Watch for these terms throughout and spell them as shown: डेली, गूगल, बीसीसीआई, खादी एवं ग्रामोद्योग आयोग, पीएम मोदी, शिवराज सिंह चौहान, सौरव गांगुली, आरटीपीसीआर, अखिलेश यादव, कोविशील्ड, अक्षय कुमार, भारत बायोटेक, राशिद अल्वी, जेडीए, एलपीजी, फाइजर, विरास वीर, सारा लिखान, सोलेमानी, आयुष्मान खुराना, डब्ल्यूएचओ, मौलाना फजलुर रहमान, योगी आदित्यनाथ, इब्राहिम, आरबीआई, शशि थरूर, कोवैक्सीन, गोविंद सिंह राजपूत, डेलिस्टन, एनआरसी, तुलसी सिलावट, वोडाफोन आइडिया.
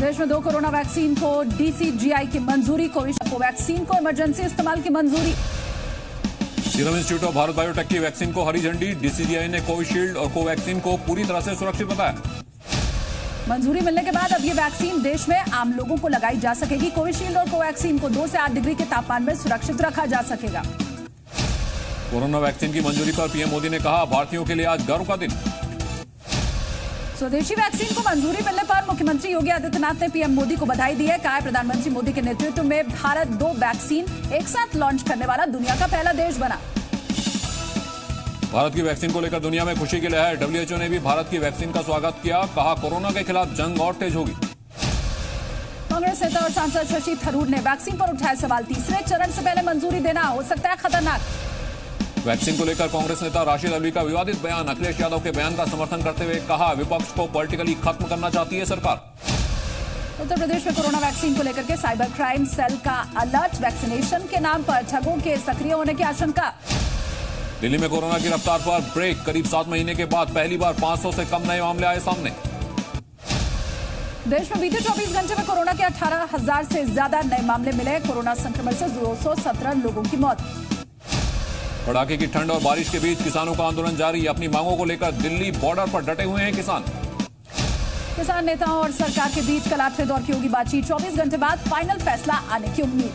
देश में 2 corona vaccine को डीसीजीआई की मंजूरी, कोवैक्सीन को इमरजेंसी इस्तेमाल की मंजूरी। Serum institute of भारत बायोटेक की वैक्सीन को हरी झंडी, डीसीजीआई ने कोविशील्ड और कोवैक्सीन को पूरी तरह से सुरक्षित बताया। मंजूरी मिलने के बाद अब ये वैक्सीन देश में आम लोगों को लगाई जा सकेगी। कोविशील्ड और कोवैक्सीन को 2 से 8 डिग्री के तापमान में सुरक्षित रखा जा सकेगा। कोरोना वैक्सीन की मंजूरी पर पीएम मोदी ने कहा, भारतीयों के लिए आज गर्व का दिन। स्वदेशी वैक्सीन को मंजूरी मिलने पर मुख्यमंत्री योगी आदित्यनाथ ने पीएम मोदी को बधाई दी है। कहा, प्रधानमंत्री मोदी के नेतृत्व में भारत 2 वैक्सीन एक साथ लॉन्च करने वाला दुनिया का पहला देश बना। भारत की वैक्सीन को लेकर दुनिया में खुशी की लहर, डब्ल्यूएचओ ने भी भारत की वैक्सीन का स्वागत किया। कहा, कोरोना के खिलाफ जंग और तेज होगी। कांग्रेस नेता और सांसद शशि थरूर ने वैक्सीन पर उठाया सवाल, तीसरे चरण से पहले मंजूरी देना हो सकता है खतरनाक। वैक्सीन को लेकर कांग्रेस नेता राशिद अल्वी का विवादित बयान, अखिलेश यादव के बयान का समर्थन करते हुए कहा, विपक्ष को पॉलिटिकली खत्म करना चाहती है सरकार। उत्तर प्रदेश में कोरोना वैक्सीन को लेकर के साइबर क्राइम सेल का अलर्ट, वैक्सीनेशन के नाम पर ठगों के सक्रिय होने की आशंका। दिल्ली में कोरोना की रफ्तार पर ब्रेक, करीब 7 महीने के बाद पहली बार 500 से कम नए मामले आए सामने। देश में बीते 24 घंटे में कोरोना के 18,000 से ज्यादा नए मामले मिले। कोरोना संक्रमण से 217 लोगों की मौत। कड़ाके की ठंड और बारिश के बीच किसानों का आंदोलन जारी, अपनी मांगों को लेकर दिल्ली बॉर्डर पर डटे हुए हैं किसान। किसान नेताओं और सरकार के बीच कल 8वें दौर की होगी बातचीत, 24 घंटे बाद फाइनल फैसला आने की उम्मीद।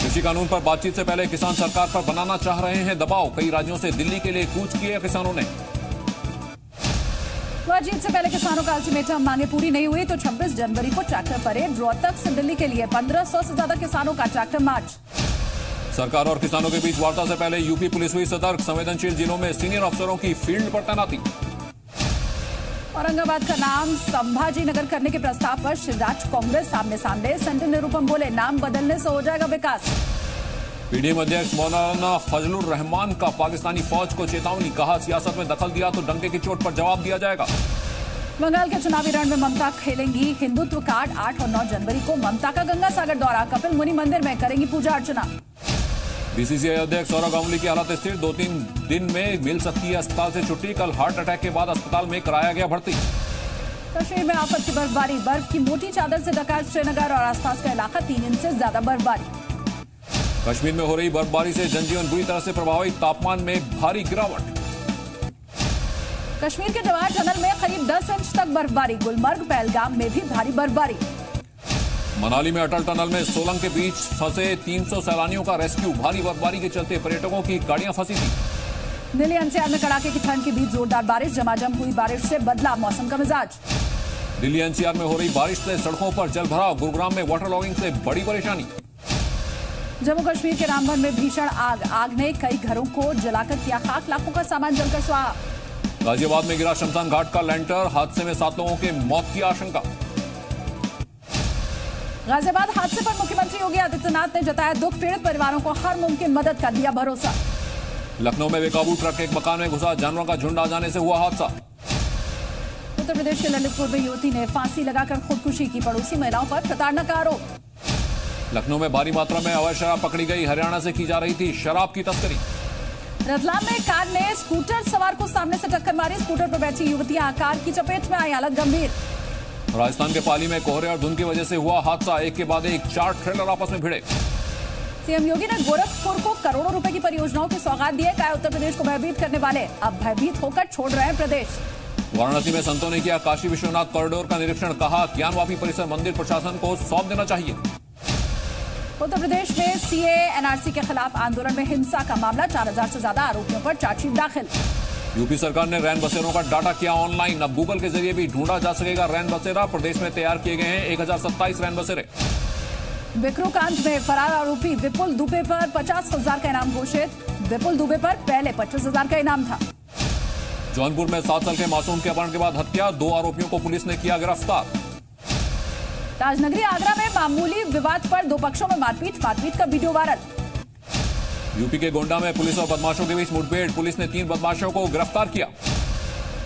कृषि कानून पर बातचीत से पहले किसान सरकार पर बनाना चाह रहे हैं दबाव, कई राज्यों से दिल्ली के लिए कूच किए किसानों ने। बातचीत से पहले किसानों का अल्टीमेटम, मांगे पूरी नहीं हुई तो 26 जनवरी को ट्रैक्टर परेड। रोहतक से दिल्ली के लिए 1500 से ज्यादा किसानों का ट्रैक्टर मार्च। सरकार और किसानों के बीच वार्ता से पहले यूपी पुलिस हुई सतर्क, संवेदनशील जिलों में सीनियर अफसरों की फील्ड पर तैनाती। औरंगाबाद का नाम संभाजी नगर करने के प्रस्ताव पर शिवराज कांग्रेस सामने। संजय निरुपम बोले, नाम बदलने से हो जाएगा विकास। पीडीएम अध्यक्ष मौलाना फजलुर रहमान का पाकिस्तानी फौज को चेतावनी, कहा, सियासत में दखल दिया तो डंके की चोट पर जवाब दिया जाएगा। बंगाल के चुनावी रण में ममता खेलेंगी हिंदुत्व कार्ड, 8 और 9 जनवरी को ममता का गंगा सागर दौरा, कपिल मुनि मंदिर में करेंगी पूजा अर्चना। बीसीसीआई अध्यक्ष सौरव गांगुली की हालत स्थिर, 2-3 दिन में मिल सकती है अस्पताल से छुट्टी। कल हार्ट अटैक के बाद अस्पताल में कराया गया भर्ती। कश्मीर में आफत की बर्फबारी, बर्फ की मोटी चादर से ढका श्रीनगर और आसपास का इलाका, 3 इंच से ज्यादा बर्फबारी। कश्मीर में हो रही बर्फबारी से जनजीवन बुरी तरह से प्रभावित, तापमान में भारी गिरावट। कश्मीर के जवाहर टनल में करीब 10 इंच तक बर्फबारी, गुलमर्ग पहलगाम में भी भारी बर्फबारी। मनाली में अटल टनल में सोलंग के बीच फंसे 300 सैलानियों का रेस्क्यू, भारी बर्फबारी के चलते पर्यटकों की गाड़ियां फंसी थी। दिल्ली एनसीआर में कड़ाके की ठंड के बीच जोरदार बारिश, झमाझम हुई बारिश से बदला मौसम का मिजाज। दिल्ली एनसीआर में हो रही बारिश से सड़कों पर जलभराव, गुरुग्राम में वाटर लॉगिंग से बड़ी परेशानी। जम्मू कश्मीर के रामबन में भीषण आग, आग ने कई घरों को जलाकर किया खाक, लाखों का सामान जलकर स्वाहा। गाजियाबाद में गिरा शमशान घाट का लैंटर, हादसे में 7 लोगों के मौत की आशंका। गाजियाबाद हादसे पर मुख्यमंत्री योगी आदित्यनाथ ने जताया दुख, पीड़ित परिवारों को हर मुमकिन मदद का दिया भरोसा। लखनऊ में बेकाबू ट्रक एक मकान में घुसा, जानवरों का झुंड आ जाने से हुआ हादसा। उत्तर प्रदेश के ललितपुर में युवती ने फांसी लगाकर खुदकुशी की, पड़ोसी महिलाओं पर प्रताड़ना का आरोप। लखनऊ में भारी मात्रा में अवैध शराब पकड़ी गई, हरियाणा से की जा रही थी शराब की तस्करी। रतलाम में कार ने स्कूटर सवार को सामने से टक्कर मारी, स्कूटर पर बैठी युवतियां कार की चपेट में आई, हालत गंभीर। राजस्थान के पाली में कोहरे और धुंध की वजह से हुआ हादसा, एक के बाद एक 4 ट्रेलर आपस में भिड़े। सीएम योगी ने गोरखपुर को करोड़ों रुपए की परियोजनाओं की सौगात दी है। कहा, उत्तर प्रदेश को भयभीत करने वाले अब भयभीत होकर छोड़ रहे हैं प्रदेश। वाराणसी में संतों ने किया काशी विश्वनाथ कॉरिडोर का निरीक्षण, कहा, ज्ञानवापी परिसर मंदिर प्रशासन को सौंप देना चाहिए। उत्तर प्रदेश में सीए एनआरसी के खिलाफ आंदोलन में हिंसा का मामला, 4000 से ज्यादा आरोपियों पर चार्जशीट दाखिल। यूपी सरकार ने रैन बसेरों का डाटा किया ऑनलाइन, अब गूगल के जरिए भी ढूंढा जा सकेगा रैन बसेरा। प्रदेश में तैयार किए गए हैं 1027 रैन बसेरे। विक्रोकांड में फरार आरोपी विपुल दुबे पर 50,000 का इनाम घोषित, विपुल दुबे पर पहले 25,000 का इनाम था। जौनपुर में 7 साल के मासूम के अपहरण के बाद हत्या, 2 आरोपियों को पुलिस ने किया गिरफ्तार। राजनगरी आगरा में मामूली विवाद पर 2 पक्षों में मारपीट का वीडियो वायरल। यूपी के गोंडा में पुलिस और बदमाशों के बीच मुठभेड़, पुलिस ने 3 बदमाशों को गिरफ्तार किया।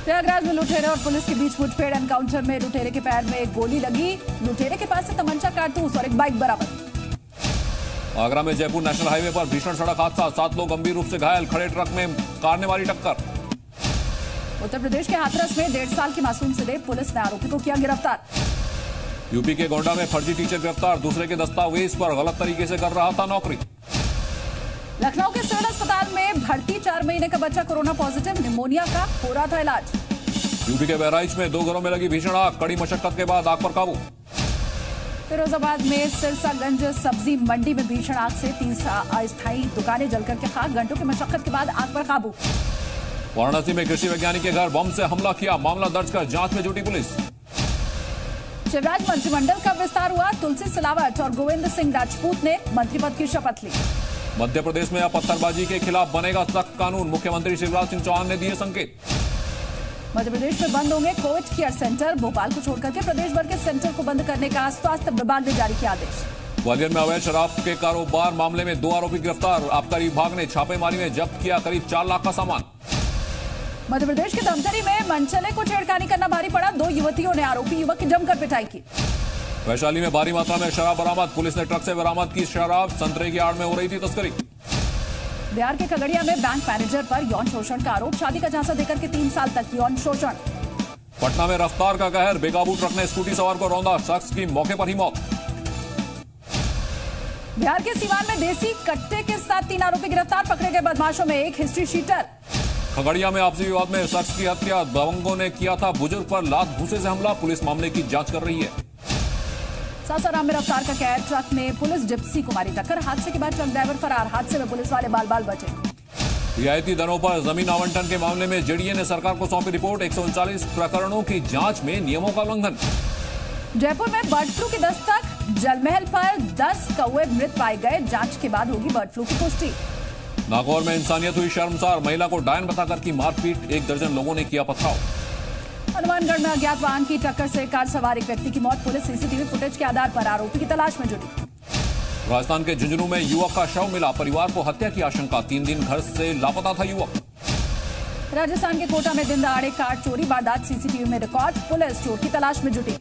प्रयागराज में लुटेरे और पुलिस के बीच मुठभेड़, एनकाउंटर में लुटेरे के पैर में एक गोली लगी, लुटेरे के पास से तमंचा, कारतूस और एक बाइक बरामद। आगरा में जयपुर नेशनल हाईवे पर भीषण सड़क हादसा, 7 लोग गंभीर रूप से घायल, खड़े ट्रक में कार ने मारी टक्कर। उत्तर प्रदेश के हाथरस में 1.5 साल की मासूम से पुलिस ने आरोपी को किया गिरफ्तार। यूपी के गोंडा में फर्जी टीचर गिरफ्तार, दूसरे के दस्तावेज पर गलत तरीके से कर रहा था नौकरी। लखनऊ के सिविल अस्पताल में भर्ती 4 महीने का बच्चा कोरोना पॉजिटिव, निमोनिया का हो रहा था इलाज। यूपी के बहराइच में 2 घरों में लगी भीषण आग, कड़ी मशक्कत के बाद आग पर काबू। फिरोजाबाद में सिरसागंज सब्जी मंडी में भीषण आग से 3 अस्थायी दुकानें जलकर के खाक, घंटों की मशक्कत के बाद आग पर काबू। वाराणसी में कृषि वैज्ञानिक के घर बम से हमला किया, मामला दर्ज कर जांच में जुटी पुलिस। शिवराज मंत्रिमंडल का विस्तार हुआ, तुलसी सिलावट और गोविंद सिंह राजपूत ने मंत्री पद की शपथ ली। मध्य प्रदेश में अब पत्थरबाजी के खिलाफ बनेगा सख्त कानून, मुख्यमंत्री शिवराज सिंह चौहान ने दिए संकेत। मध्य प्रदेश में बंद होंगे कोविड केयर सेंटर, भोपाल को छोड़कर के प्रदेश भर के सेंटर को बंद करने का स्वास्थ्य विभाग ने जारी किया आदेश। ग्वालियर में अवैध शराब के कारोबार मामले में 2 आरोपी गिरफ्तार, आबकारी विभाग ने छापेमारी में जब्त किया करीब 4 लाख का सामान। मध्य प्रदेश के धमतरी में मनचले को छेड़खानी करना भारी पड़ा, 2 युवतियों ने आरोपी युवक की जमकर पिटाई की। वैशाली में भारी मात्रा में शराब बरामद, पुलिस ने ट्रक से बरामद की शराब, संतरे की आड़ में हो रही थी तस्करी। बिहार के खगड़िया में बैंक मैनेजर पर यौन शोषण का आरोप, शादी का झांसा देकर के 3 साल तक यौन शोषण। पटना में रफ्तार का कहर, बेकाबू ट्रक ने स्कूटी सवार को रौंदा, शख्स की मौके पर ही मौत। बिहार के सीवान में देसी कट्टे के साथ 3 आरोपी गिरफ्तार, पकड़े गए बदमाशों में एक हिस्ट्री शीटर। खगड़िया में आपसी विवाद में शख्स की हत्या, दबंगों ने किया था बुजुर्ग पर लात घूसे से हमला, पुलिस मामले की जाँच कर रही है। सासाराम में रफ्तार का कहर, ट्रक में पुलिस जिप्सी को मारी टक्कर, हादसे के बाद ट्रक ड्राइवर फरार, हादसे में पुलिस वाले बाल बाल बचे। रियायती दरों पर जमीन आवंटन के मामले में जेडीए ने सरकार को सौंपी रिपोर्ट, 139 प्रकरणों की जांच में नियमों का उल्लंघन। जयपुर में बर्ड फ्लू की दस्तक, जलमहल पर 10 कौए मृत पाए गए, जाँच के बाद होगी बर्ड फ्लू की पुष्टि। नागौर में इंसानियत हुई शर्मसार, महिला को डायन बताकर की मारपीट, 1 दर्जन लोगों ने किया पथराव। हनुमानगढ़ में अज्ञात वाहन की टक्कर से कार सवार एक व्यक्ति की मौत, पुलिस सीसीटीवी फुटेज के आधार पर आरोपी की तलाश में जुटी। राजस्थान के झुंझुनू में युवक का शव मिला, परिवार को हत्या की आशंका, 3 दिन घर से लापता था युवक। राजस्थान के कोटा में दिन दहाड़े कार चोरी वारदात, सीसीटीवी में रिकॉर्ड, पुलिस चोर की तलाश में जुटी।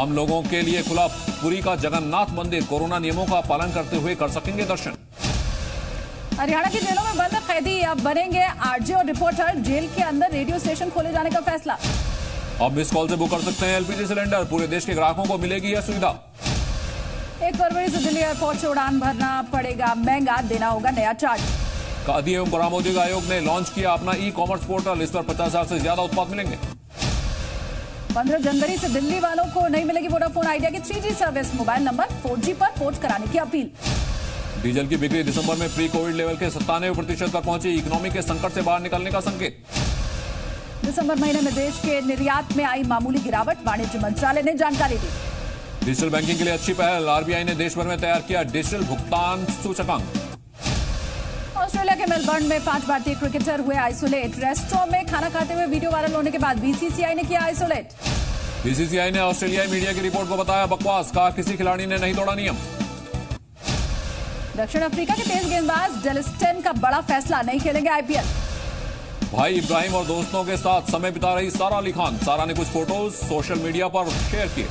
आम लोगों के लिए खुला पुरी का जगन्नाथ मंदिर, कोरोना नियमों का पालन करते हुए कर सकेंगे दर्शन। हरियाणा की जेलों में बंद कैदी अब बनेंगे आरजे और रिपोर्टर, जेल के अंदर रेडियो स्टेशन खोले जाने का फैसला। अब मिस कॉल से बुक कर सकते हैं एलपीजी सिलेंडर, पूरे देश के ग्राहकों को मिलेगी यह सुविधा। 1 फरवरी से दिल्ली एयरपोर्ट से उड़ान भरना पड़ेगा महंगा, देना होगा नया चार्ज। खादी एवं ग्रामोद्योग आयोग ने लॉन्च किया अपना ई-कॉमर्स पोर्टल, इस पर 50,000 से ज्यादा उत्पाद मिलेंगे। 15 जनवरी से दिल्ली वालों को नहीं मिलेगी वोडाफोन आइडिया की 3G service, mobile number 4G पर पोर्ट कराने की अपील। डीजल की बिक्री दिसंबर में प्री कोविड लेवल के 97% तक पहुंची, इकोनॉमी के संकट से बाहर निकलने का संकेत। दिसंबर महीने में देश के निर्यात में आई मामूली गिरावट, वाणिज्य मंत्रालय ने जानकारी दी। डिजिटल बैंकिंग के लिए अच्छी पहल, आरबीआई ने देश भर में तैयार किया डिजिटल भुगतान सूचकांक। ऑस्ट्रेलिया के मेलबर्न में 5 भारतीय क्रिकेटर हुए आइसोलेट, रेस्टोरेंट में खाना खाते हुए वीडियो वायरल होने के बाद बीसीसीआई ने किया आइसोलेट। बीसीसीआई ने ऑस्ट्रेलियाई मीडिया की रिपोर्ट को बताया बकवास, कहा किसी खिलाड़ी ने नहीं तोड़ा नियम। दक्षिण अफ्रीका के तेज गेंदबाज डेलिस्टन का बड़ा फैसला, नहीं खेलेंगे आईपीएल। भाई इब्राहिम और दोस्तों के साथ समय बिता रही सारा लिखान, सारा ने कुछ फोटोज सोशल मीडिया पर शेयर किए।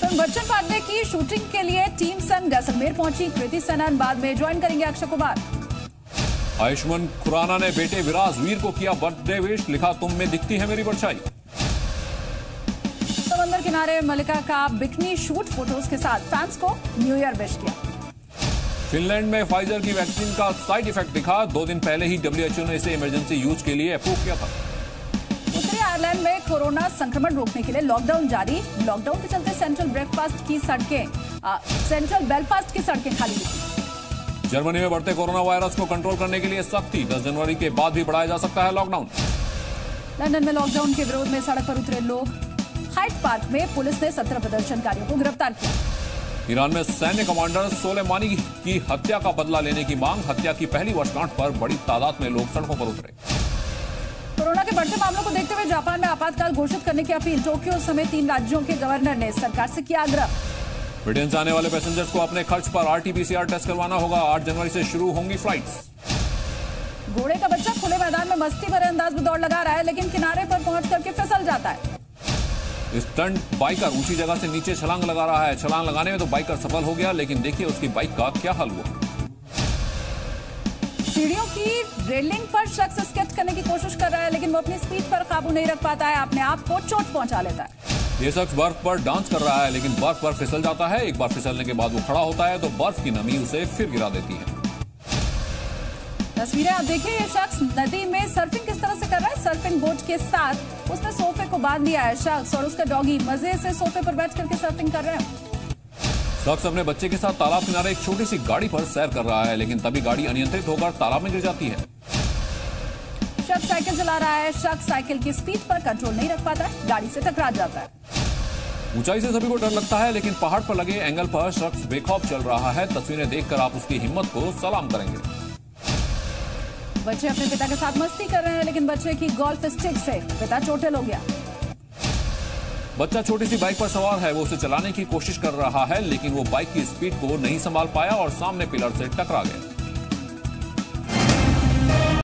फिल्म बच्चन पांडे की शूटिंग के लिए टीम संग जैसलमेर पहुंची कृति सेनन, बाद में ज्वाइन करेंगे अक्षय कुमार। आयुष्मान खुराना ने बेटे विरास वीर को किया बर्थडे विश, लिखा तुम में दिखती है मेरी परछाई। समंदर किनारे मलिका का बिकनी शूट फोटोज के साथ, फैंस को न्यू ईयर विश किया। फिनलैंड में फाइजर की वैक्सीन का साइड इफेक्ट दिखा, 2 दिन पहले ही डब्ल्यूएचओ ने इसे इमरजेंसी यूज के लिए अप्रूव किया था। उत्तरी आयरलैंड में कोरोना संक्रमण रोकने के लिए लॉकडाउन जारी, लॉकडाउन के चलते सेंट्रल बेलफास्ट की सड़कें खाली। जर्मनी में बढ़ते कोरोना वायरस को कंट्रोल करने के लिए सख्ती, 10 जनवरी के बाद भी बढ़ाया जा सकता है लॉकडाउन। लंदन में लॉकडाउन के विरोध में सड़क पर उतरे लोग, हाइड पार्क में पुलिस ने 17 प्रदर्शनकारियों को गिरफ्तार किया। ईरान में सैन्य कमांडर सोलेमानी की हत्या का बदला लेने की मांग, हत्या की पहली वर्षगांठ पर बड़ी तादाद में लोग सड़कों पर उतरे। कोरोना के बढ़ते मामलों को देखते हुए जापान में आपातकाल घोषित करने की अपील, टोक्यो समेत 3 राज्यों के गवर्नर ने सरकार से किया आग्रह। ब्रिटेन से आने वाले पैसेंजर्स को अपने खर्च पर आरटीपीसीआर टेस्ट करवाना होगा, 8 जनवरी से शुरू होंगी फ्लाइट। घोड़े का बच्चा खुले मैदान में मस्ती भरे अंदाज में दौड़ लगा रहा है, लेकिन किनारे पर पहुंच करके फिसल जाता है। स्टंट बाइकर ऊंची जगह से नीचे छलांग लगा रहा है, छलांग लगाने में तो बाइकर सफल हो गया, लेकिन देखिए उसकी बाइक का क्या हाल हुआ। सीढ़ियों की रेलिंग पर शख्स स्केट करने की कोशिश कर रहा है, लेकिन वो अपनी स्पीड पर काबू नहीं रख पाता है, अपने आप को चोट पहुंचा लेता है। ये शख्स बर्फ पर डांस कर रहा है लेकिन बर्फ पर फिसल जाता है। एक बार फिसलने के बाद वो खड़ा होता है तो बर्फ की नमी उसे फिर गिरा देती है। तस्वीरें आप देखिए, ये शख्स नदी में सर्फिंग किस तरह से कर रहा है। सर्फिंग बोट के साथ उसने सोफे को बांध लिया है। शख्स और उसका डॉगी मजे से सोफे पर बैठ करके सर्फिंग कर रहे हैं। शख्स अपने बच्चे के साथ तालाब किनारे एक छोटी सी गाड़ी पर सैर कर रहा है लेकिन तभी गाड़ी अनियंत्रित होकर तालाब में गिर जाती है। शख्स साइकिल चला रहा है। शख्स साइकिल की स्पीड पर कंट्रोल नहीं रख पाता, गाड़ी से टकरा जाता है। ऊंचाई से सभी को डर लगता है लेकिन पहाड़ पर लगे एंगल पर शख्स बेखौफ चल रहा है। तस्वीरें देखकर आप उसकी हिम्मत को सलाम करेंगे। बच्चे अपने पिता के साथ मस्ती कर रहे हैं लेकिन बच्चे की गोल्फ स्टिक से पिता चोटिल हो गया। बच्चा छोटी सी बाइक पर सवार है, वो उसे चलाने की कोशिश कर रहा है लेकिन वो बाइक की स्पीड को नहीं संभाल पाया और सामने पिलर से टकरा गया।